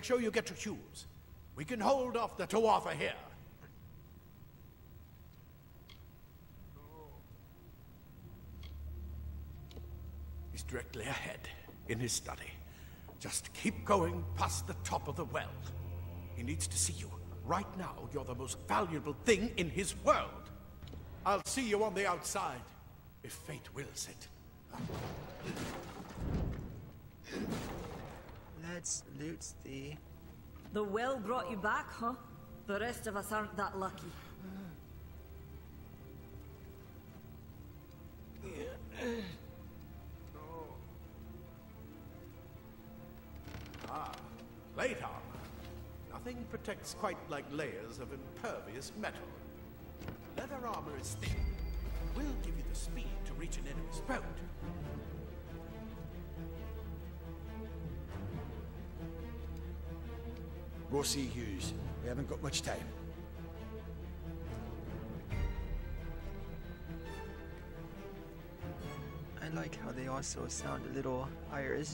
Make sure you get to Hughes. We can hold off the Tuatha here. He's directly ahead, in his study. Just keep going past the top of the well. He needs to see you. Right now, you're the most valuable thing in his world. I'll see you on the outside, if fate wills it. Let's loot the... The well brought you back, huh? The rest of us aren't that lucky. Ah, plate armor. Nothing protects quite like layers of impervious metal. Leather armor is thick. Will give you the speed to reach an enemy's boat. Go see Hughes. We haven't got much time. I like how they also sound a little Irish.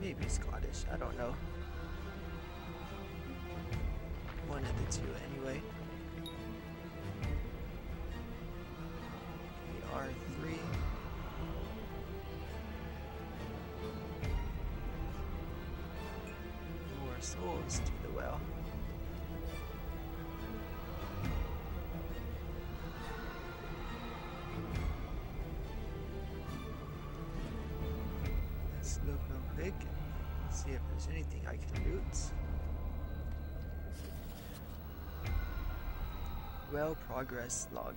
Maybe Scottish, I don't know. One of the two, anyway. We are three. More souls to the well. Let's look real quick. See if there's anything I can loot. Well progress log.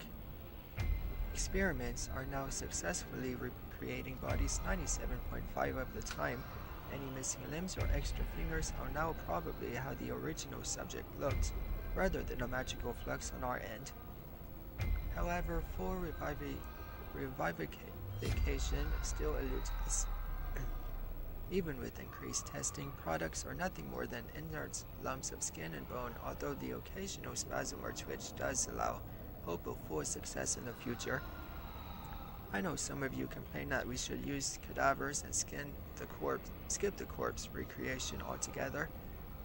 Experiments are now successfully recreating bodies 97.5% of the time. Any missing limbs or extra fingers are now probably how the original subject looked, rather than a magical flex on our end. However, full revivification still eludes us. Even with increased testing, products are nothing more than inert lumps of skin and bone, although the occasional spasm or twitch does allow hope of full success in the future. I know some of you complain that we should use cadavers and skip the corpse recreation altogether,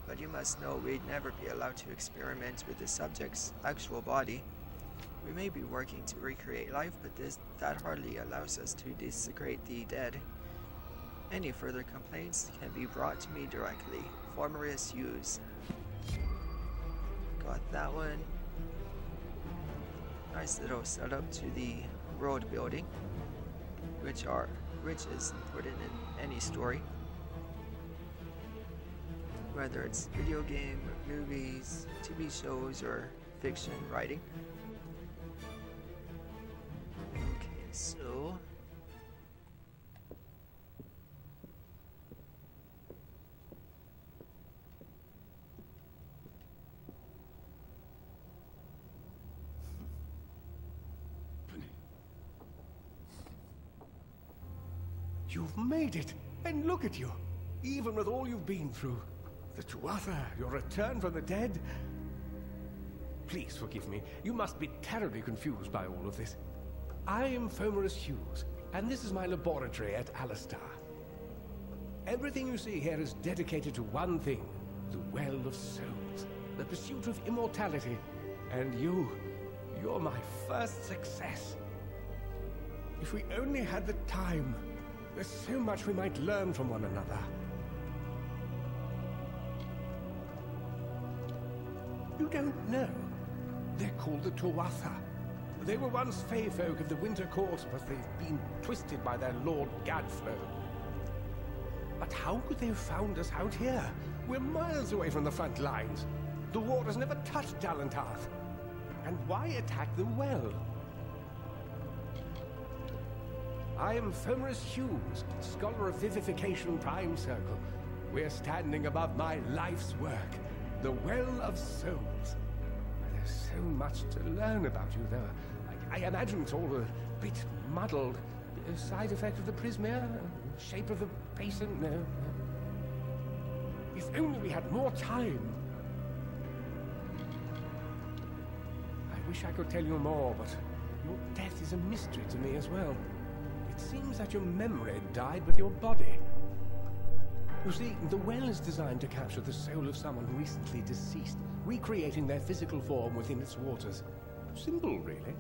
but you must know we'd never be allowed to experiment with the subject's actual body. We may be working to recreate life, but that hardly allows us to desecrate the dead. Any further complaints can be brought to me directly. Fomris Hughes. Got that one. Nice little setup to the world building, which is important in any story. Whether it's video game, movies, TV shows, or fiction writing. Okay, so... You've made it, and look at you. Even with all you've been through, the Tuatha, your return from the dead. Please forgive me. You must be terribly confused by all of this. I am Fomorus Hughes, and this is my laboratory at Alistar. Everything you see here is dedicated to one thing: the Well of Souls, the pursuit of immortality. And you're my first success. If we only had the time. There's so much we might learn from one another. You don't know. They're called the Tuatha. They were once fey folk of the Winter Court, but they've been twisted by their Lord Gadflo. But how could they have found us out here? We're miles away from the front lines. The war has never touched Dalantarth. And why attack the well? I am Fomris Hughes, Scholar of Vivification Prime Circle. We're standing above my life's work, the Well of Souls. There's so much to learn about you, though. I imagine it's all a bit muddled. A side effect of the prismere? Shape of the basin? No. If only we had more time. I wish I could tell you more, but your death is a mystery to me as well. It seems that your memory died with your body. You see, the well is designed to capture the soul of someone recently deceased, recreating their physical form within its waters. Simple, really.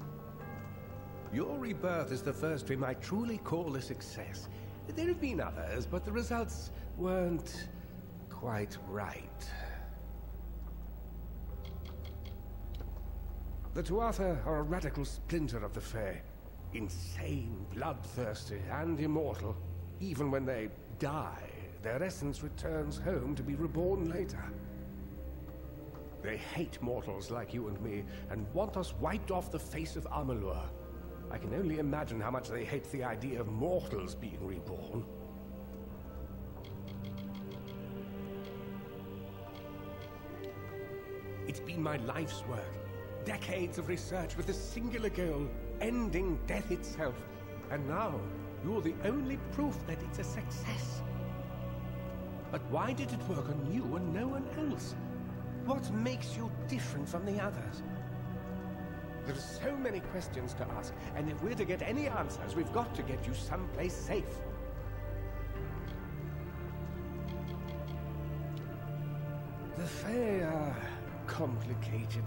Your rebirth is the first we might truly call a success. There have been others, but the results weren't quite right. The Tuatha are a radical splinter of the Fae. Insane, bloodthirsty, and immortal. Even when they die, their essence returns home to be reborn later. They hate mortals like you and me, and want us wiped off the face of Amalur. I can only imagine how much they hate the idea of mortals being reborn. It's been my life's work. Decades of research with a singular goal, ending death itself. And now, you're the only proof that it's a success. But why did it work on you and no one else? What makes you different from the others? There are so many questions to ask, and if we're to get any answers, we've got to get you someplace safe. The Fae are complicated.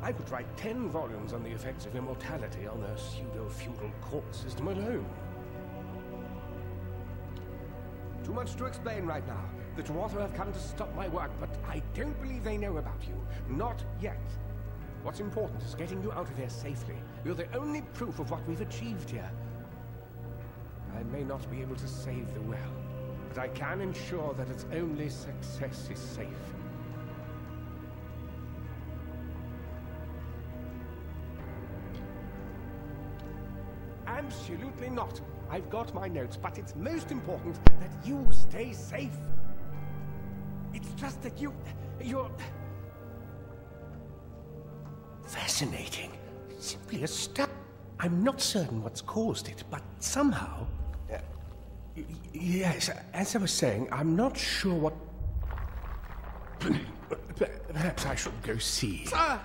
I could write 10 volumes on the effects of immortality on their pseudo-feudal court system alone. Too much to explain right now. The Tuatha have come to stop my work, but I don't believe they know about you. Not yet. What's important is getting you out of here safely. You're the only proof of what we've achieved here. I may not be able to save the well, but I can ensure that its only success is safe. Absolutely not. I've got my notes, but it's most important that you stay safe. It's just that you're... Fascinating. Simply astounding. I'm not certain what's caused it, but somehow... Yes, as I was saying, I'm not sure what... Perhaps I should go see... Sir!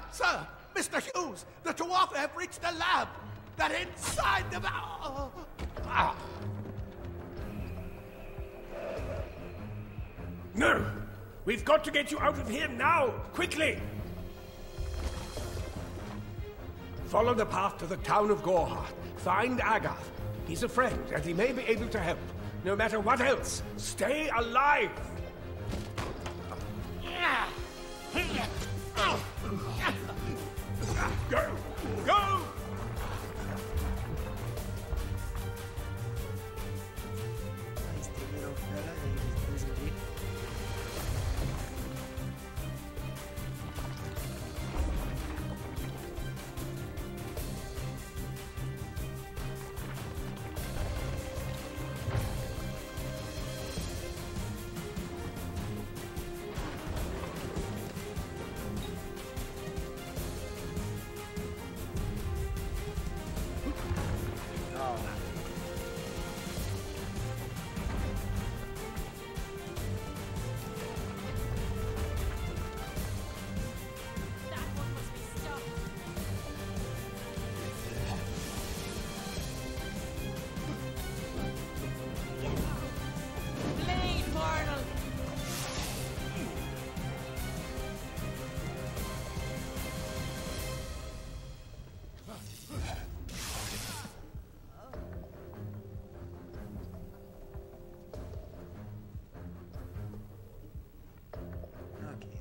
Mr. Hughes! The Tuatha have reached the lab! That inside the... No! We've got to get you out of here now! Quickly! Follow the path to the town of Gorha. Find Agath. He's a friend, and he may be able to help. No matter what else, stay alive! Go! Go!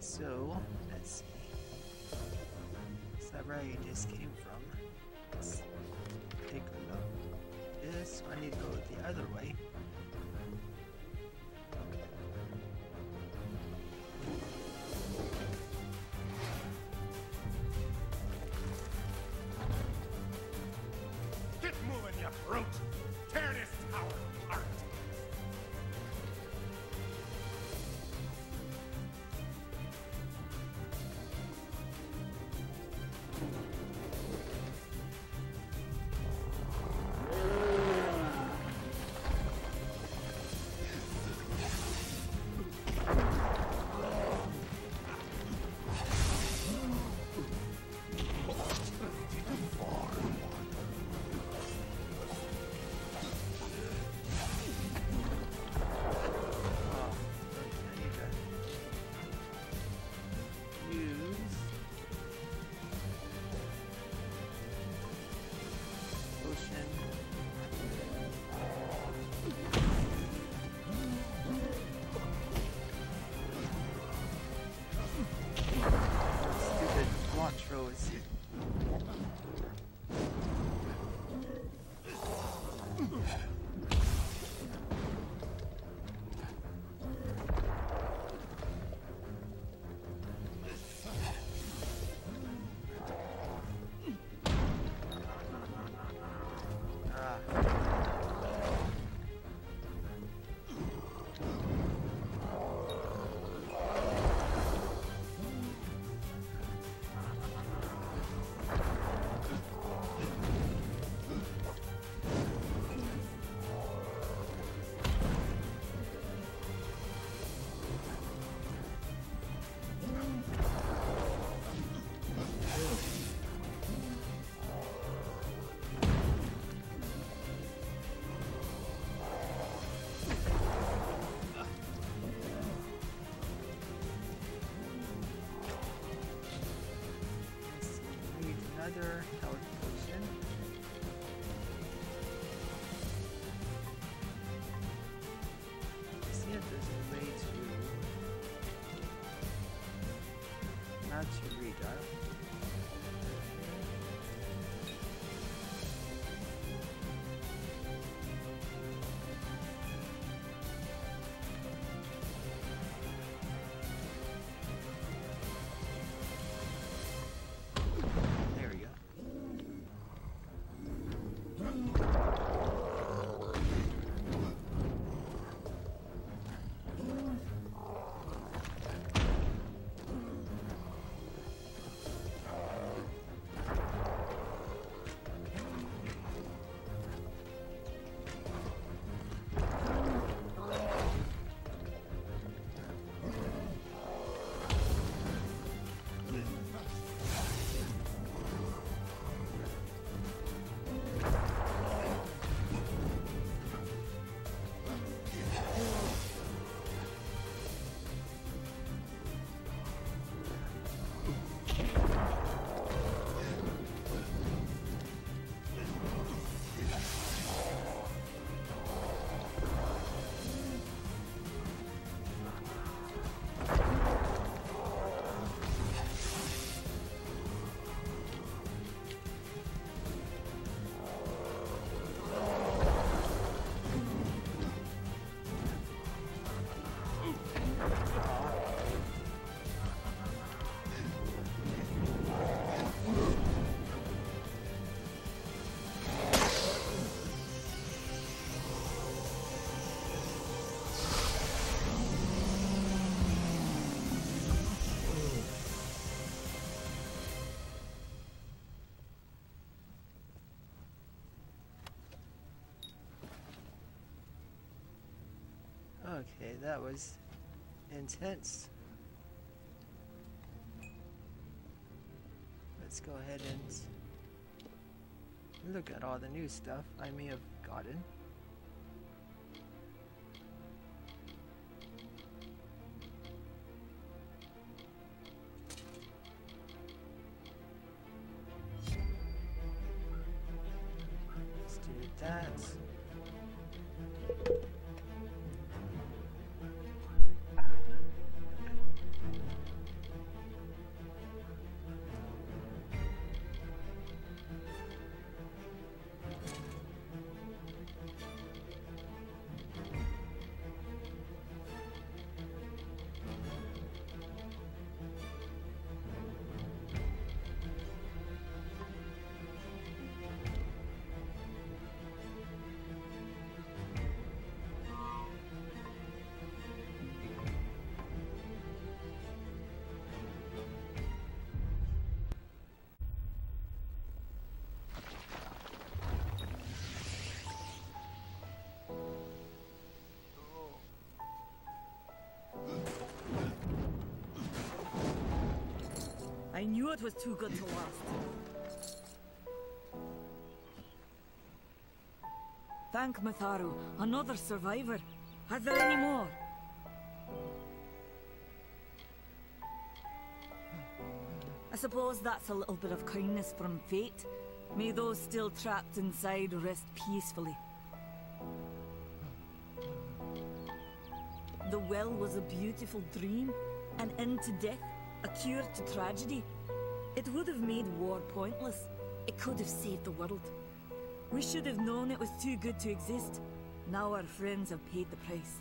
So, let's see. Is that where this came from? Let's take a look. This, I need to go the other way. Get moving, you brute! Tear this tower apart! how to redirect. Okay, that was intense. Let's go ahead and look at all the new stuff I may have gotten. Let's do that. I knew it was too good to last. Thank Matharu, another survivor. Are there any more? I suppose that's a little bit of kindness from fate. May those still trapped inside rest peacefully. The well was a beautiful dream, an end to death. A cure to tragedy. It would have made war pointless. It could have saved the world. We should have known it was too good to exist. Now our friends have paid the price.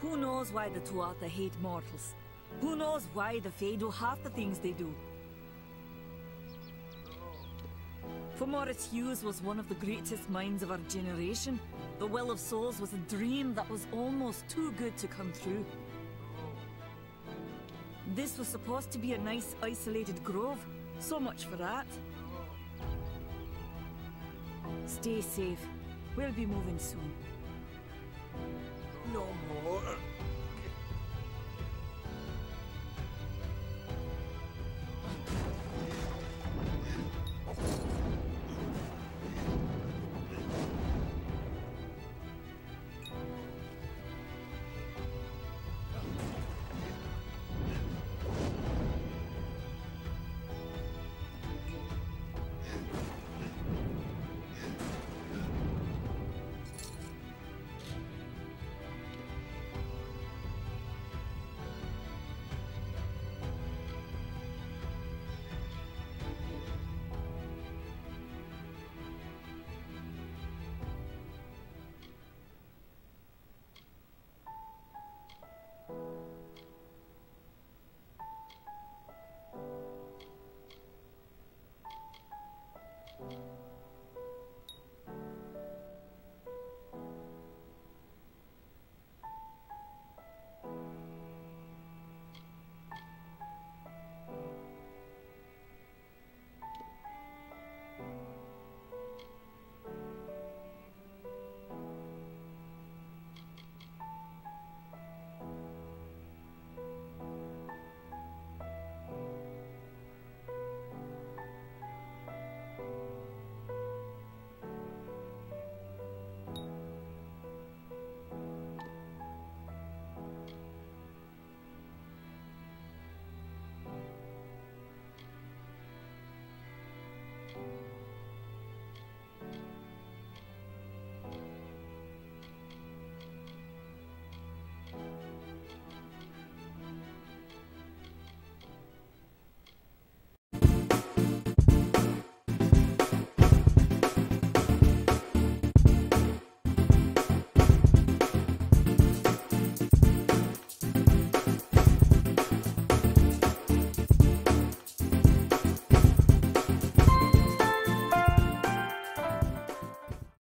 Who knows why the Tuatha hate mortals? Who knows why the Fae do half the things they do? Fomorus Hughes was one of the greatest minds of our generation. The Well of Souls was a dream that was almost too good to come true. This was supposed to be a nice, isolated grove. So much for that. Stay safe. We'll be moving soon. No more.